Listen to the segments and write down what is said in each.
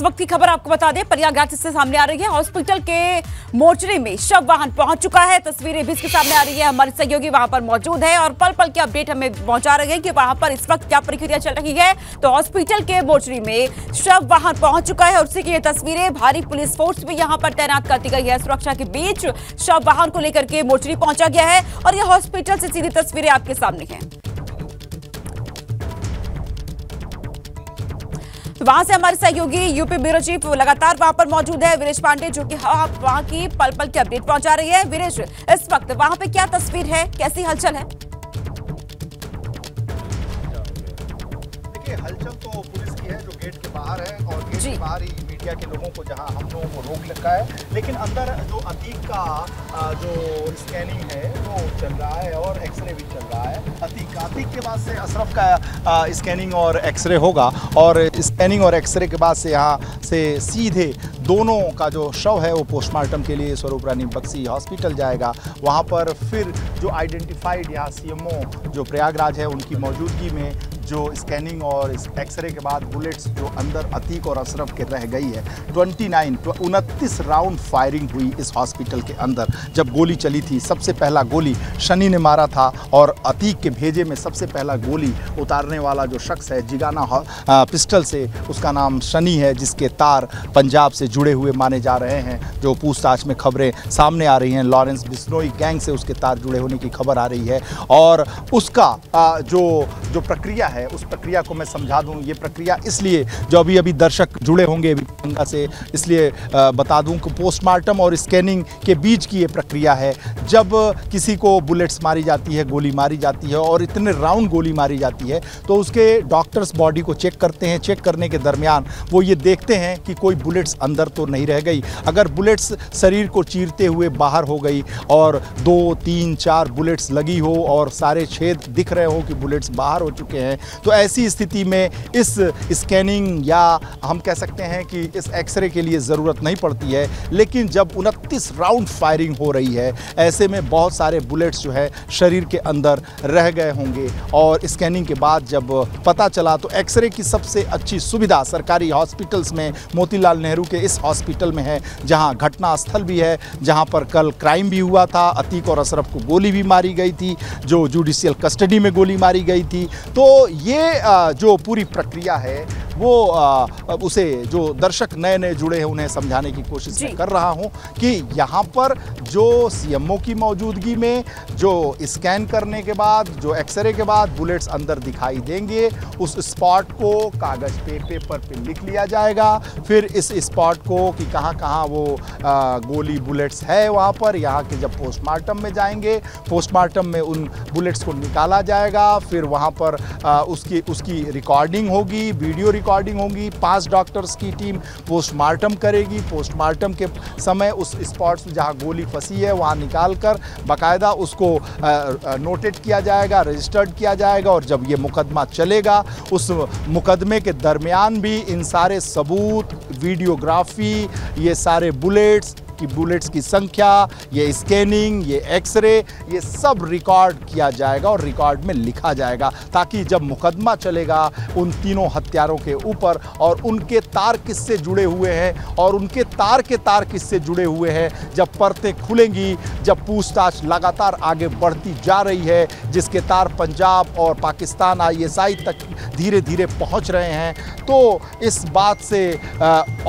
इस वक्त की खबर आपको बता दें प्रयागराज से सामने आ रही है। हॉस्पिटल के मोर्चरी में शव वाहन पहुंच चुका है, तस्वीरें भी इसके सामने आ रही है। हमारे सहयोगी वहां पर मौजूद है और पल पल के अपडेट हमें पहुंचा रहे हैं कि वहां पर इस वक्त क्या प्रक्रिया चल रही है। तो हॉस्पिटल के मोर्चरी में शव वाहन पहुंच चुका है और उसी की ये तस्वीरें, भारी पुलिस फोर्स भी यहाँ पर तैनात कर दी गई है। सुरक्षा के बीच शव वाहन को लेकर के मोर्चरी पहुंचा गया है और ये हॉस्पिटल से सीधी तस्वीरें आपके सामने हैं। वहां से हमारे सहयोगी यूपी ब्यूरो चीफ लगातार वहां पर मौजूद है वीरेश पांडे, जो कि वहां की पल पल की अपडेट पहुंचा रही है। वीरेश, इस वक्त वहां पे क्या तस्वीर है, कैसी हलचल है? देखिए, हलचल तो पुलिस की है जो गेट के बाहर है और गेट के बाहर ही मीडिया के लोगों को, जहां हम लोगों को रोक लगा है, लेकिन अंदर जो अतीक का जो स्कैनिंग है वो चल रहा है और एक्सरे भी चल रहा है। अतीक के बाद से अशरफ का स्कैनिंग और एक्सरे होगा और स्कैनिंग और एक्सरे के बाद से यहाँ से सीधे दोनों का जो शव है वो पोस्टमार्टम के लिए स्वरूप रानी बक्सी हॉस्पिटल जाएगा। वहाँ पर फिर जो आइडेंटिफाइड यहाँ सीएमओ जो प्रयागराज है उनकी मौजूदगी में जो स्कैनिंग और एक्सरे के बाद बुलेट्स जो अंदर अतीक और अशरफ के रह गई है, 29 राउंड फायरिंग हुई इस हॉस्पिटल के अंदर। जब गोली चली थी, सबसे पहला गोली शनी ने मारा था और अतीक के भेजे में सबसे पहला गोली उतारने वाला जो शख्स है जिगाना पिस्टल से, उसका नाम शनी है, जिसके तार पंजाब से जुड़े हुए माने जा रहे हैं। जो पूछताछ में खबरें सामने आ रही हैं, लॉरेंस बिश्नोई गैंग से उसके तार जुड़े होने की खबर आ रही है और उसका जो प्रक्रिया है उस प्रक्रिया को मैं समझा दूं। ये प्रक्रिया इसलिए जो अभी दर्शक जुड़े होंगे से इसलिए बता दूं कि पोस्टमार्टम और स्कैनिंग के बीच की ये प्रक्रिया है। जब किसी को बुलेट्स मारी जाती है, गोली मारी जाती है और इतने राउंड गोली मारी जाती है तो उसके डॉक्टर्स बॉडी को चेक करते हैं। चेक करने के दरमियान वो ये देखते हैं कि कोई बुलेट्स अंदर तो नहीं रह गई। अगर बुलेट्स शरीर को चीरते हुए बाहर हो गई और 2, 3, 4 बुलेट्स लगी हो और सारे छेद दिख रहे हो कि बुलेट्स बाहर हो चुके हैं, तो ऐसी स्थिति में इस स्कैनिंग या हम कह सकते हैं कि इस एक्सरे के लिए ज़रूरत नहीं पड़ती है। लेकिन जब 29 राउंड फायरिंग हो रही है, ऐसे में बहुत सारे बुलेट्स जो है शरीर के अंदर रह गए होंगे और स्कैनिंग के बाद जब पता चला तो एक्सरे की सबसे अच्छी सुविधा सरकारी हॉस्पिटल्स में मोतीलाल नेहरू के इस हॉस्पिटल में है, जहां घटना स्थल भी है, जहां पर कल क्राइम भी हुआ था। अतीक और अशरफ को गोली भी मारी गई थी, जो जुडिशियल कस्टडी में गोली मारी गई थी। तो ये जो पूरी प्रक्रिया है वो उसे जो दर्शक नए जुड़े हैं उन्हें समझाने की कोशिश कर रहा हूं कि यहाँ पर जो सीएमओ की मौजूदगी में जो स्कैन करने के बाद, जो एक्सरे के बाद बुलेट्स अंदर दिखाई देंगे, उस स्पॉट को कागज़ पे पेपर पे लिख लिया जाएगा। फिर इस स्पॉट को कि कहाँ वो गोली बुलेट्स है वहाँ पर, यहाँ के जब पोस्टमार्टम में जाएंगे, पोस्टमार्टम में उन बुलेट्स को निकाला जाएगा। फिर वहाँ पर उसकी रिकॉर्डिंग होगी, वीडियो रिकॉर्डिंग होगी, 5 डॉक्टर्स की टीम पोस्टमार्टम करेगी। पोस्टमार्टम के समय उस स्पॉट्स जहां गोली फंसी है वहां निकालकर बाकायदा उसको नोटेट किया जाएगा, रजिस्टर्ड किया जाएगा और जब ये मुकदमा चलेगा उस मुकदमे के दरमियान भी इन सारे सबूत, वीडियोग्राफी, ये सारे बुलेट्स की संख्या, ये स्कैनिंग, ये एक्सरे, ये सब रिकॉर्ड किया जाएगा और रिकॉर्ड में लिखा जाएगा, ताकि जब मुकदमा चलेगा उन तीनों हत्यारों के ऊपर और उनके तार किससे जुड़े हुए हैं और उनके तार किससे जुड़े हुए हैं, जब परतें खुलेंगी, जब पूछताछ लगातार आगे बढ़ती जा रही है, जिसके तार पंजाब और पाकिस्तान ISI तक धीरे धीरे पहुँच रहे हैं, तो इस बात से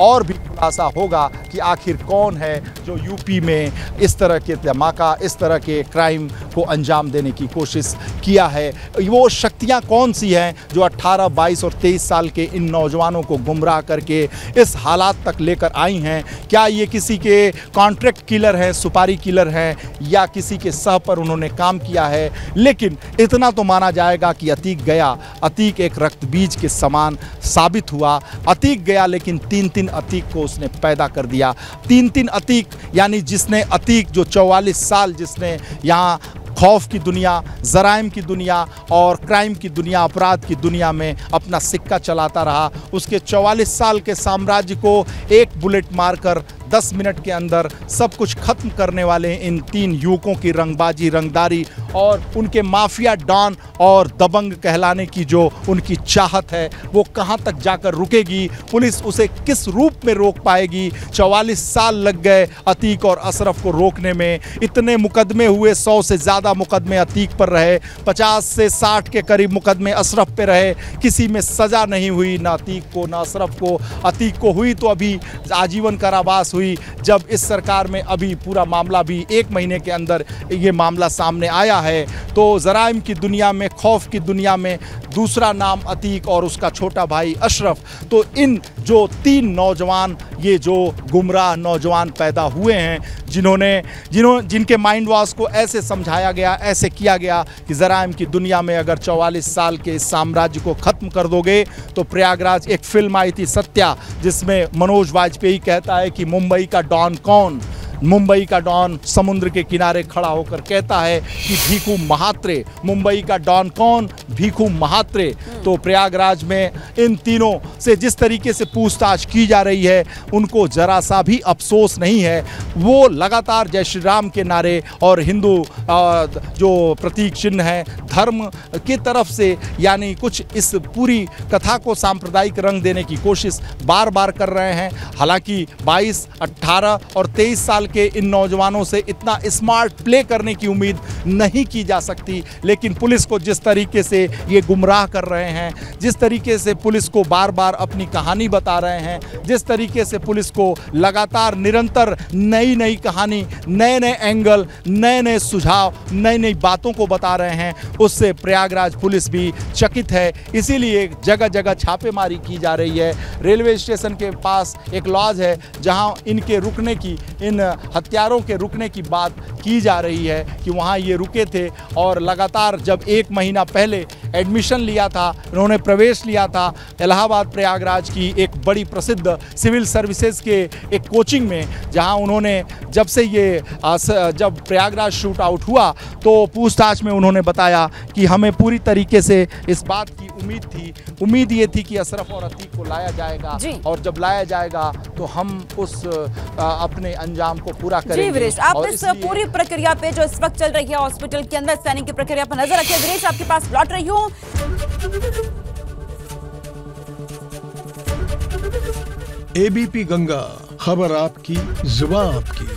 और भी खुलासा होगा कि आखिर कौन है जो यूपी में इस तरह के धमाका, इस तरह के क्राइम को अंजाम देने की कोशिश किया है। वो शक्तियां कौन सी हैं जो 18, 22 और 23 साल के इन नौजवानों को गुमराह करके इस हालात तक लेकर आई हैं? क्या ये किसी के कॉन्ट्रैक्ट किलर हैं, सुपारी किलर हैं, या किसी के सह पर उन्होंने काम किया है? लेकिन इतना तो माना जाएगा कि अतीक गया, अतीक एक रक्त बीज के समान साबित हुआ। अतीक गया लेकिन 3-3 अतीक को उसने पैदा कर दिया। 3-3 अतीक, यानी जिसने अतीक जो 44 साल जिसने यहाँ खौफ की दुनिया, जराइम की दुनिया और क्राइम की दुनिया, अपराध की दुनिया में अपना सिक्का चलाता रहा, उसके 44 साल के साम्राज्य को एक बुलेट मारकर 10 मिनट के अंदर सब कुछ खत्म करने वाले इन तीन युवकों की रंगबाजी, रंगदारी और उनके माफिया डॉन और दबंग कहलाने की जो उनकी चाहत है वो कहां तक जाकर रुकेगी, पुलिस उसे किस रूप में रोक पाएगी। 44 साल लग गए अतीक और अशरफ को रोकने में। इतने मुकदमे हुए, 100 से ज़्यादा मुकदमे अतीक पर रहे, 50 से 60 के करीब मुकदमे अशरफ पर रहे, किसी में सज़ा नहीं हुई, ना अतीक को ना अशरफ को। अतीक को हुई तो अभी आजीवन कारावास हुई, जब इस सरकार में अभी पूरा मामला भी एक महीने के अंदर ये मामला सामने आया है। तो जराइम की दुनिया में, खौफ की दुनिया में दूसरा नाम अतीक और उसका छोटा भाई अशरफ। तो इन जो तीन नौजवान, ये जो गुमराह नौजवान पैदा हुए हैं जिनके माइंड वॉश को ऐसे समझाया गया, ऐसे किया गया कि जराइम की दुनिया में अगर 44 साल के इस साम्राज्य को ख़त्म कर दोगे तो प्रयागराज एक फिल्म आई थी सत्या, जिसमें मनोज वाजपेयी कहता है कि मुंबई का डॉन कौन। मुंबई का डॉन समुद्र के किनारे खड़ा होकर कहता है कि भीखू महात्रे। मुंबई का डॉन कौन? भीखू महात्रे। तो प्रयागराज में इन तीनों से जिस तरीके से पूछताछ की जा रही है, उनको जरा सा भी अफसोस नहीं है। वो लगातार जय श्री राम के नारे और हिंदू जो प्रतीक चिन्ह है धर्म की तरफ से, यानी कुछ इस पूरी कथा को सांप्रदायिक रंग देने की कोशिश बार बार कर रहे हैं। हालांकि 22, 18 और 23 साल के इन नौजवानों से इतना स्मार्ट प्ले करने की उम्मीद नहीं की जा सकती, लेकिन पुलिस को जिस तरीके से ये गुमराह कर रहे हैं, जिस तरीके से पुलिस को बार बार अपनी कहानी बता रहे हैं, जिस तरीके से पुलिस को लगातार निरंतर नई नई कहानी, नए नए एंगल, नए नए सुझाव, नई नई बातों को बता रहे हैं, उससे प्रयागराज पुलिस भी चकित है। इसीलिए जगह जगह छापेमारी की जा रही है। रेलवे स्टेशन के पास एक लॉज है जहाँ इनके रुकने की, इन हत्यारों के रुकने की बात की जा रही है कि वहाँ ये रुके थे और लगातार जब एक महीना पहले एडमिशन लिया था, उन्होंने प्रवेश लिया था इलाहाबाद प्रयागराज की एक बड़ी प्रसिद्ध सिविल सर्विसेज के एक कोचिंग में, जहाँ उन्होंने जब से ये जब प्रयागराज शूट आउट हुआ तो पूछताछ में उन्होंने बताया कि हमें पूरी तरीके से इस बात की उम्मीद थी, उम्मीद ये थी कि अशरफ और अतीक को लाया जाएगा और जब लाया जाएगा तो हम उस अपने अंजाम को पूरा करेंगे। विरेश, आप इस पूरी प्रक्रिया पे जो इस वक्त चल रही है हॉस्पिटल के अंदर स्कैनिंग की प्रक्रिया पर नजर रखिए। विरेश, आपके पास लौट रही हूं। एबीपी गंगा, खबर आपकी, जुबान आपकी।